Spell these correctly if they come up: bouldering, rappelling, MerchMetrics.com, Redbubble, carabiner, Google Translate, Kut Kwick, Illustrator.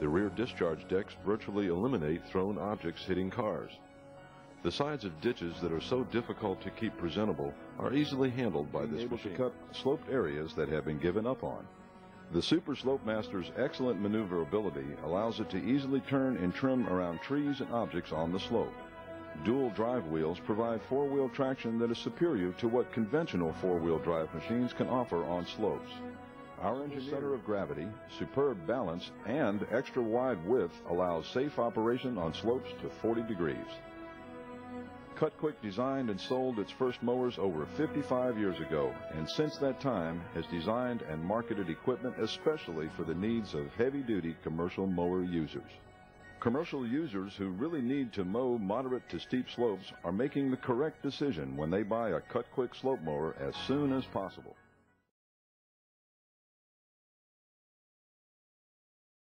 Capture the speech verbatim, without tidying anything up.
The rear discharge decks virtually eliminate thrown objects hitting cars. The sides of ditches that are so difficult to keep presentable are easily handled by this machine. Able to cut sloped areas that have been given up on. The Super Slope Master's excellent maneuverability allows it to easily turn and trim around trees and objects on the slope. Dual drive wheels provide four-wheel traction that is superior to what conventional four-wheel drive machines can offer on slopes. Our engineer center of gravity, superb balance, and extra wide width allows safe operation on slopes to forty degrees. Kut Kwick designed and sold its first mowers over fifty-five years ago, and since that time has designed and marketed equipment especially for the needs of heavy-duty commercial mower users. Commercial users who really need to mow moderate to steep slopes are making the correct decision when they buy a Kut Kwick slope mower as soon as possible.